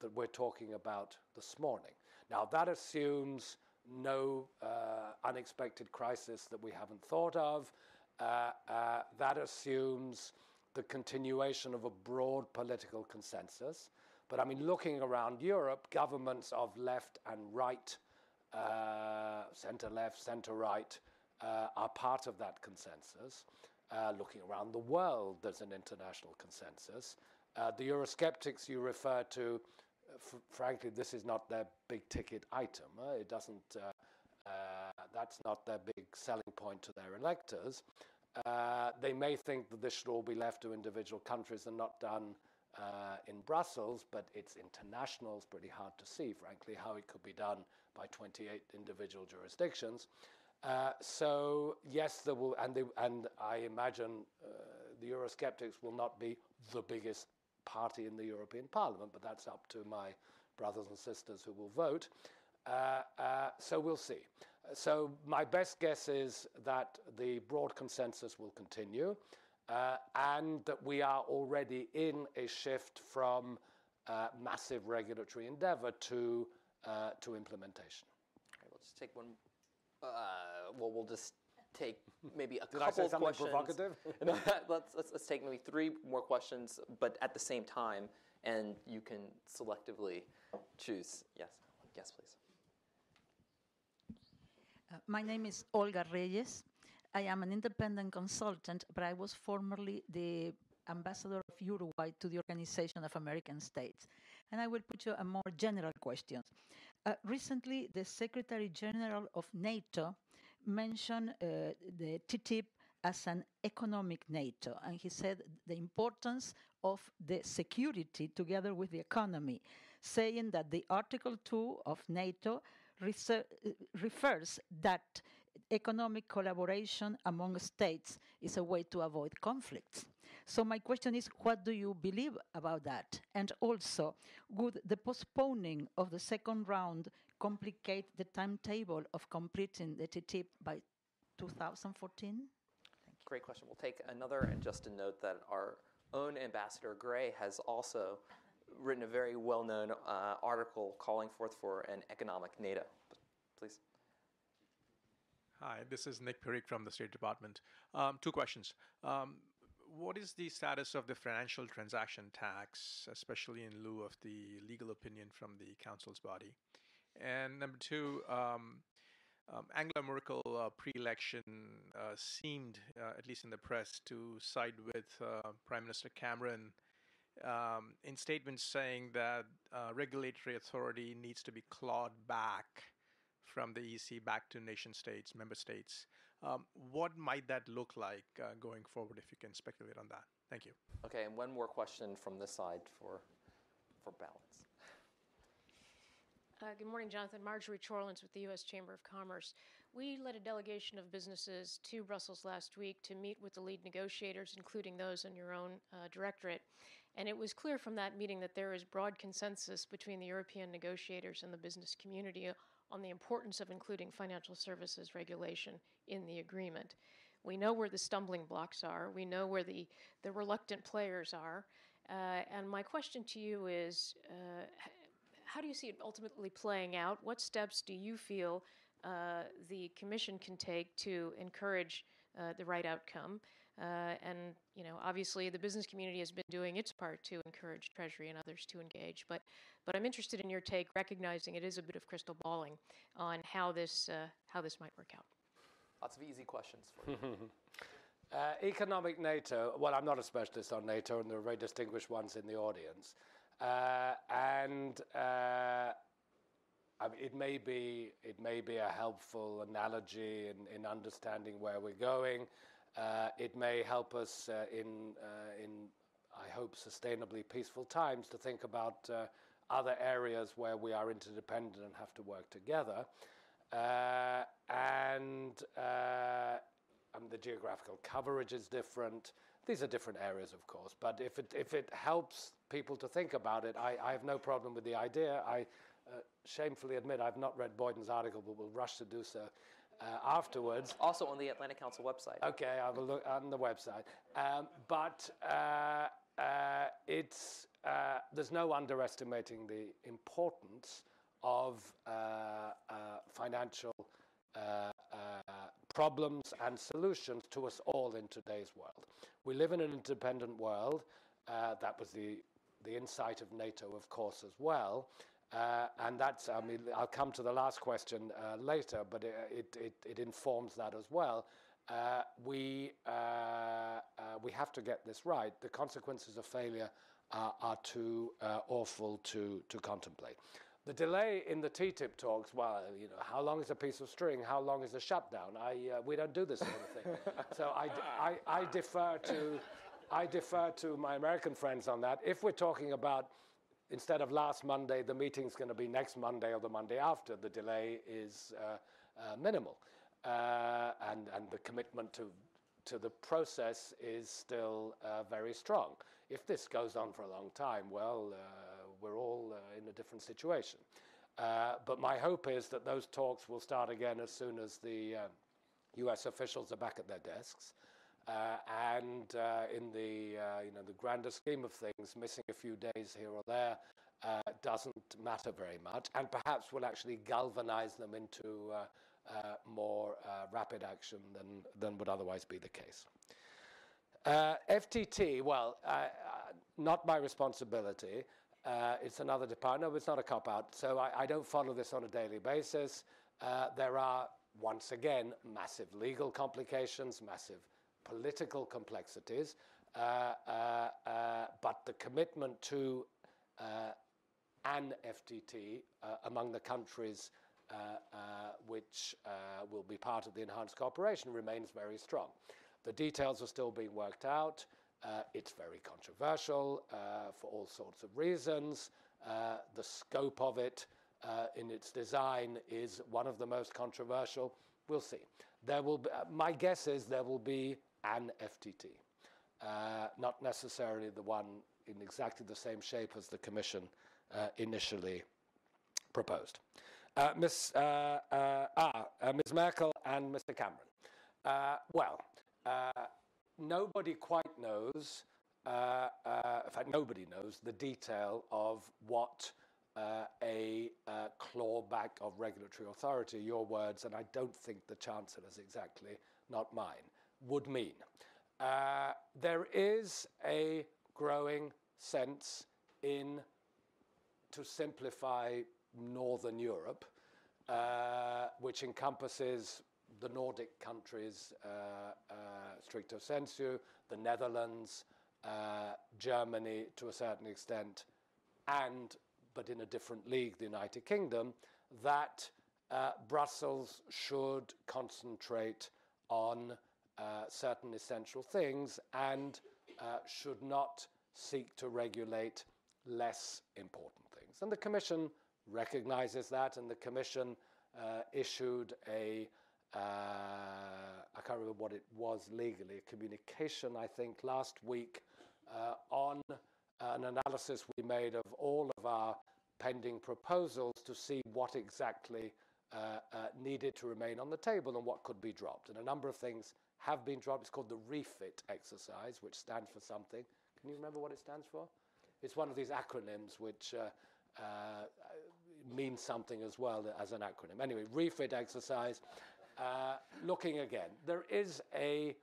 that we're talking about this morning. Now, that assumes no unexpected crisis that we haven't thought of. That assumes the continuation of a broad political consensus. But I mean, looking around Europe, governments of left and right, centre-left, centre-right, are part of that consensus. Looking around the world, there's an international consensus. The Eurosceptics you refer to, frankly, this is not their big-ticket item. It doesn't... that's not their big selling point to their electors. They may think that this should all be left to individual countries and not done in Brussels, but it's international. It's pretty hard to see, frankly, how it could be done by 28 individual jurisdictions. So, yes, there will, and I imagine the Eurosceptics will not be the biggest party in the European Parliament, but that's up to my brothers and sisters who will vote. So we'll see. So my best guess is that the broad consensus will continue and that we are already in a shift from massive regulatory endeavour to implementation. Okay, we'll just take one. Well, we'll just take maybe a couple of questions. Did I say something provocative? No, let's take maybe three more questions, but at the same time, and you can selectively choose. Yes. Yes, please. My name is Olga Reyes. I am an independent consultant, but I was formerly the ambassador of Uruguay to the Organization of American States. And I will put you a more general question. Recently, the Secretary General of NATO mentioned the TTIP as an economic NATO. And he said the importance of the security together with the economy, saying that the Article 2 of NATO refers that economic collaboration among states is a way to avoid conflicts. So my question is, what do you believe about that? And also, would the postponing of the second round complicate the timetable of completing the TTIP by 2014? Great question. We'll take another, and just to note that our own Ambassador Gray has also written a very well-known article calling forth for an economic NATO. Please. Hi, this is Nick Pirik from the State Department. 2 questions. What is the status of the financial transaction tax, especially in lieu of the legal opinion from the Council's body? And number 2, Angela Merkel pre-election seemed, at least in the press, to side with Prime Minister Cameron in statements saying that regulatory authority needs to be clawed back from the EC back to nation states, member states. What might that look like going forward, if you can speculate on that? Thank you. Okay, and one more question from this side for balance. Good morning, Jonathan. Marjorie Chorlins with the U.S. Chamber of Commerce. We led a delegation of businesses to Brussels last week to meet with the lead negotiators, including those in your own directorate. And it was clear from that meeting that there is broad consensus between the European negotiators and the business community on the importance of including financial services regulation in the agreement. We know where the stumbling blocks are. We know where the reluctant players are. And my question to you is, how do you see it ultimately playing out? What steps do you feel the Commission can take to encourage the right outcome? And you know, obviously, the business community has been doing its part to encourage Treasury and others to engage. But I'm interested in your take, recognizing it is a bit of crystal balling on how this might work out. Lots of easy questions for you. Economic NATO. Well, I'm not a specialist on NATO, and there are very distinguished ones in the audience. I mean, it may be a helpful analogy in understanding where we're going. It may help us in I hope sustainably peaceful times to think about other areas where we are interdependent and have to work together. And the geographical coverage is different. These are different areas, of course, but if it helps people to think about it, I have no problem with the idea. I shamefully admit I've not read Boyden's article, but will rush to do so afterwards. Also on the Atlantic Council website. Okay, I will look on the website. There's no underestimating the importance of financial problems and solutions to us all in today's world. We live in an independent world. That was the insight of NATO, of course, as well. And that's, I mean, I'll come to the last question later, but it informs that as well. We have to get this right. The consequences of failure are too awful to contemplate. The delay in the TTIP talks, well, you know, how long is a piece of string? How long is a shutdown? We don't do this sort of thing. So I defer to my American friends on that. If we're talking about, instead of last Monday, the meeting's going to be next Monday or the Monday after, the delay is minimal. And the commitment to the process is still very strong. If this goes on for a long time, well, we're all in a different situation. But my hope is that those talks will start again as soon as the US officials are back at their desks. In the grander scheme of things, missing a few days here or there doesn't matter very much, and perhaps will actually galvanize them into more rapid action than would otherwise be the case. FTT, well, not my responsibility. It's another department. No, it's not a cop-out, so I don't follow this on a daily basis. There are, once again, massive legal complications, massive political complexities, but the commitment to an FTT among the countries which will be part of the enhanced cooperation remains very strong. The details are still being worked out. It's very controversial for all sorts of reasons. The scope of it in its design is one of the most controversial. We'll see. There will be, my guess is there will be an FTT, not necessarily the one in exactly the same shape as the Commission initially proposed. Ms. Merkel and Mr. Cameron. Nobody quite knows, in fact, nobody knows the detail of what a clawback of regulatory authority, your words, and I don't think the Chancellor's exactly, not mine, would mean. There is a growing sense to simplify Northern Europe, which encompasses the Nordic countries, stricto sensu, the Netherlands, Germany to a certain extent, but in a different league, the United Kingdom, that Brussels should concentrate on certain essential things and should not seek to regulate less important things. And the Commission recognizes that, and the Commission issued a, I can't remember what it was legally, a communication, I think, last week on an analysis we made of all of our pending proposals to see what exactly needed to remain on the table and what could be dropped. And a number of things have been dropped. It's called the REFIT exercise, which stands for something. Can you remember what it stands for? It's one of these acronyms which means something as well as an acronym. Anyway, REFIT exercise, looking again. There is a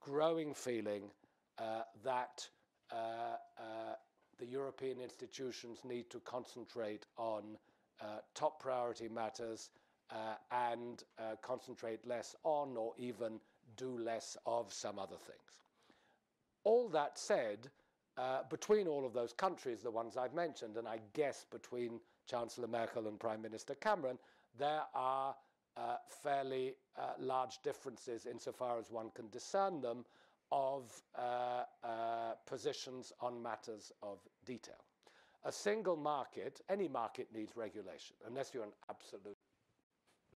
growing feeling that the European institutions need to concentrate on top priority matters and concentrate less on or even do less of some other things. All that said, between all of those countries, the ones I've mentioned, and I guess between Chancellor Merkel and Prime Minister Cameron, there are fairly large differences, insofar as one can discern them, of positions on matters of detail. A single market, any market, needs regulation, unless you're an absolute,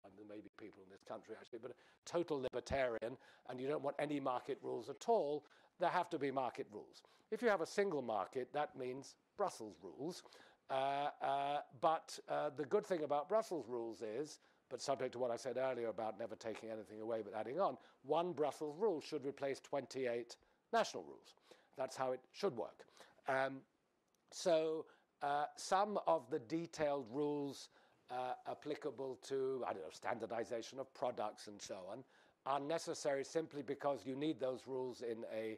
and there may be people in this country actually, but a total libertarian, and you don't want any market rules at all. There have to be market rules. If you have a single market, that means Brussels rules. But the good thing about Brussels rules is, but subject to what I said earlier about never taking anything away but adding on, one Brussels rule should replace 28 national rules. That's how it should work. So some of the detailed rules applicable to, I don't know, standardization of products and so on, are necessary simply because you need those rules in a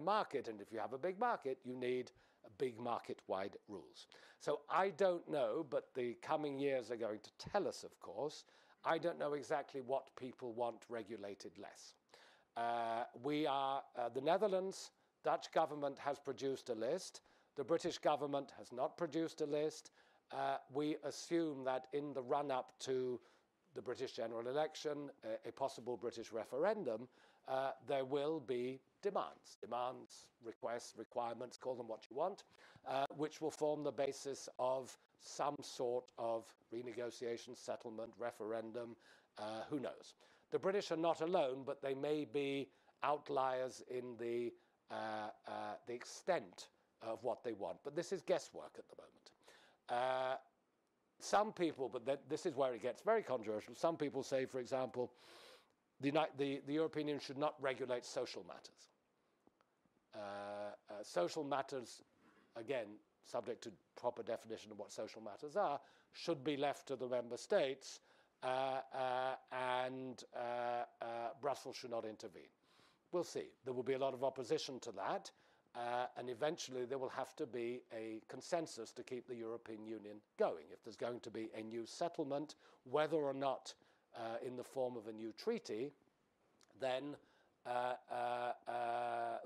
market, and if you have a big market, you need big market-wide rules. So I don't know, but the coming years are going to tell us, of course, I don't know exactly what people want regulated less. The Netherlands, Dutch government has produced a list. The British government has not produced a list. We assume that in the run-up to the British general election, a possible British referendum, there will be demands, requests, requirements, call them what you want, which will form the basis of some sort of renegotiation, settlement, referendum, who knows. The British are not alone, but they may be outliers in the extent of what they want. But this is guesswork at the moment. Some people, but this is where it gets very controversial, some people say, for example, the European Union should not regulate social matters. Social matters, again, subject to proper definition of what social matters are, should be left to the member states, and Brussels should not intervene. We'll see. There will be a lot of opposition to that. And eventually there will have to be a consensus to keep the European Union going. If there's going to be a new settlement, whether or not in the form of a new treaty, then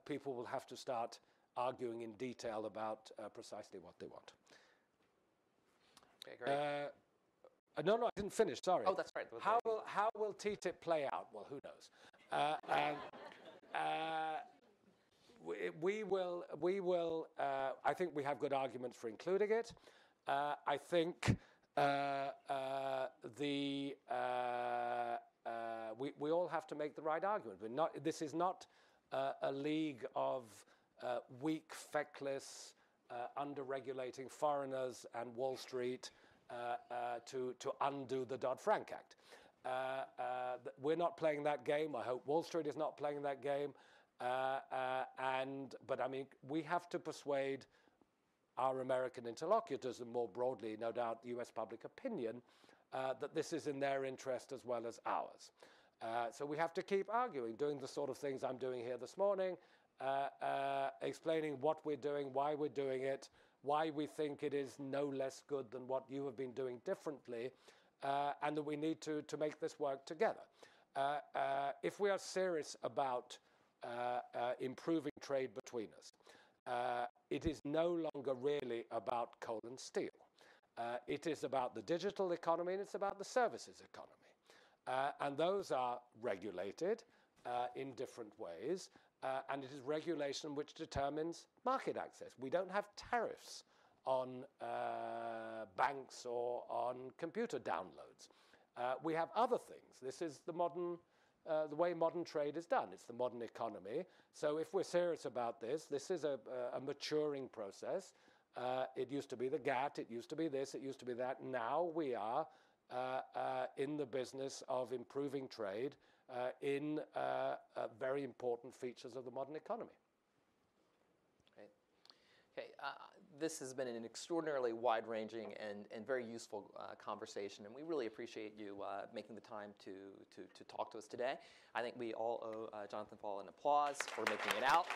people will have to start arguing in detail about precisely what they want. Okay, great. No, I didn't finish, sorry. Oh, that's right. How will TTIP play out? Well, who knows? We will I think we have good arguments for including it. I think we all have to make the right argument. This is not a league of weak, feckless, under-regulating foreigners and Wall Street to undo the Dodd-Frank Act. We're not playing that game. I hope Wall Street is not playing that game. But I mean, we have to persuade our American interlocutors, and more broadly, no doubt, the US public opinion, that this is in their interest as well as ours. So we have to keep arguing, doing the sort of things I'm doing here this morning, explaining what we're doing, why we're doing it, why we think it is no less good than what you have been doing differently, and that we need to make this work together. If we are serious about improving trade between us, it is no longer really about coal and steel. It is about the digital economy, and it's about the services economy. And those are regulated in different ways, and it is regulation which determines market access. We don't have tariffs on banks or on computer downloads. We have other things. This is the modern, the way modern trade is done. It's the modern economy. So if we're serious about this, this is a maturing process. It used to be the GATT, it used to be this, it used to be that. Now we are in the business of improving trade in very important features of the modern economy. Okay, this has been an extraordinarily wide-ranging and very useful conversation, and we really appreciate you making the time to talk to us today. I think we all owe Jonathan Faull an applause for making it out.